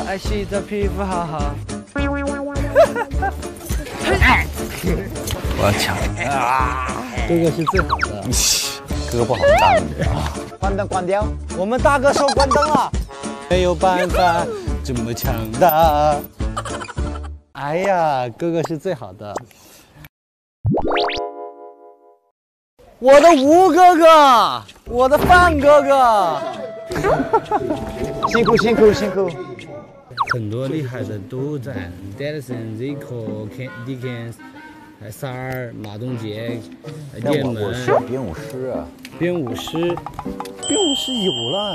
我爱惜的皮肤好好。我要抢啊！这个是最好的。胳膊好大啊！关灯关掉。我们大哥说关灯啊。没有办法，这么强大。哎呀，哥哥是最好的。 我的吴哥哥，我的范哥哥，辛苦辛苦辛苦！很多厉害的都在 ，Denison、Zico、Dickens、沙尔、马东杰、电门。编舞师啊！编舞师有了，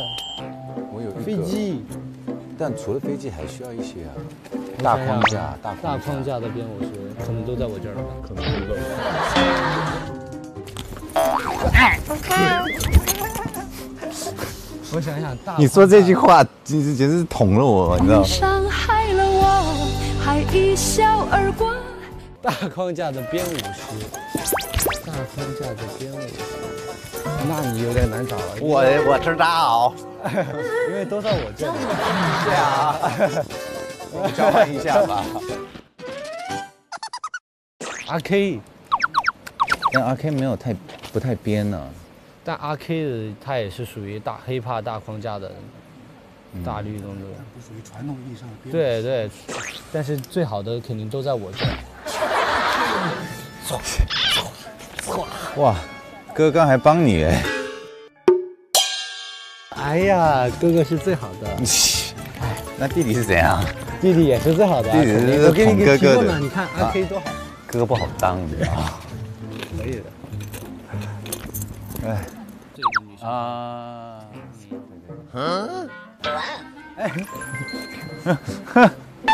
我有飞机，但除了飞机还需要一些啊，大框架、大框架的编舞师，可能都在我这儿了，可能不够。 我想想，你说这句话简直是捅了我，你知道吗？伤害了我，还一笑而过。大框架的编舞师，大框架的编舞师，那你有点难找了。我知道，因为都在我这里。对啊，我们交换一下吧。RK， 但 RK 没有太。 不太编呢、啊，但 RK 的他也是属于大黑怕大框架的，大律动作，不属于传统意义上的编。对对，但是最好的肯定都在我这儿。哇，哥刚还帮你哎！哎呀，哥哥是最好的。哎，那弟弟是怎样？弟弟也是最好的、啊。弟弟是捧哥哥的。你看 RK 多好，胳膊好当的啊，可以的。 哎，这个女生啊，对对，嗯，哎，哈哈，哎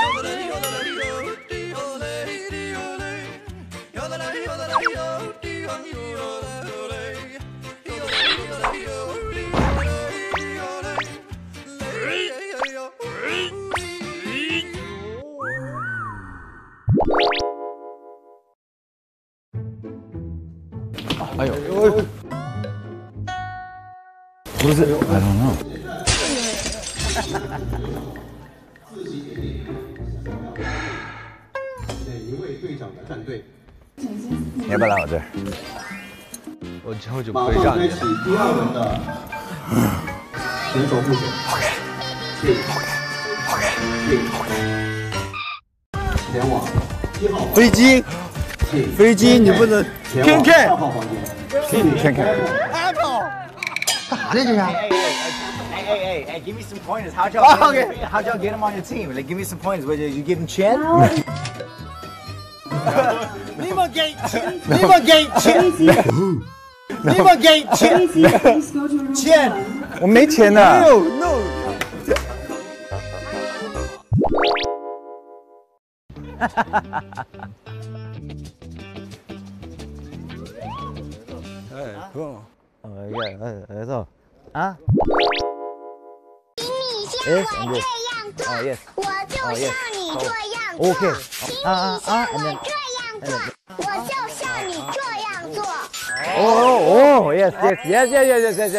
呦，哎呦。 不是 ，I don't know。自己也可以选一位队长来站队。你要不要来我这儿？我之后就不会让你了。第二轮的选手互选。OK。前往一号飞机。飞机你不能。天开。二号房间。天开。 What did you have? Hey, give me some pointers. How'd y'all get him on your team? Like, give me some pointers. Did you give him chin? Leave a gate, chin. Chin. 我没钱呐。No, no. 哈哈哈哈哈哈！哎，哥。 哎，走啊！你先会这样做，我就像你这样做。OK， 你先会这样做，我就像你这样做。Yes.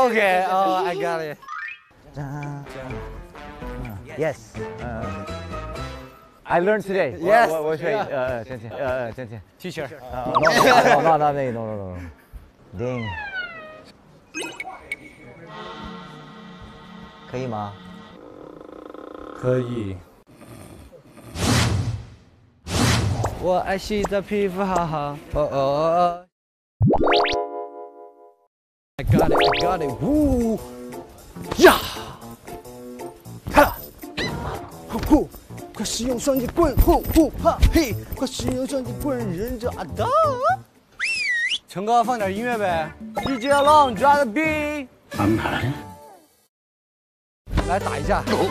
Okay. I got it. Yes. I learned today. Yes. What should I? Teacher. No. Ding， 可以吗？可以。我爱惜的皮肤，好好。哦。I got it. Woo！ 呀！哈！呼！快使用双截棍！呼！哈！嘿！快使用双截棍！忍者阿达。 陈哥，放点音乐呗。DJ Alone Drive the Beat。安排。来打一下，然后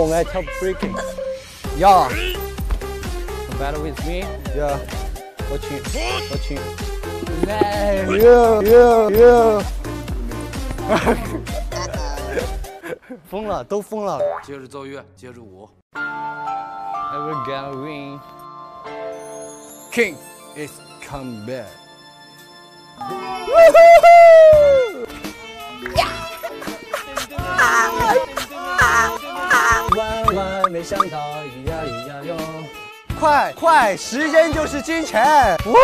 我们来跳 breaking。Yeah。Battle with me。Yeah。我去。来。Yeah。疯了，都疯了。接着奏乐，接着舞。Ever gonna win? King is come back. 哇！没想到，咿呀咿呀哟！快快，时间就是金钱！呜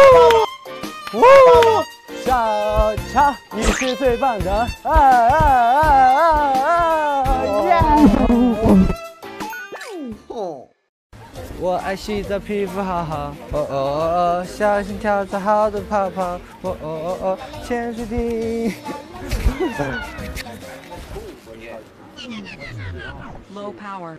呜，小强，你是最棒的！我爱洗澡，皮肤好好。哦哦哦哦，小心跳蚤，好多泡泡。哦哦哦哦，潜水艇。Low power。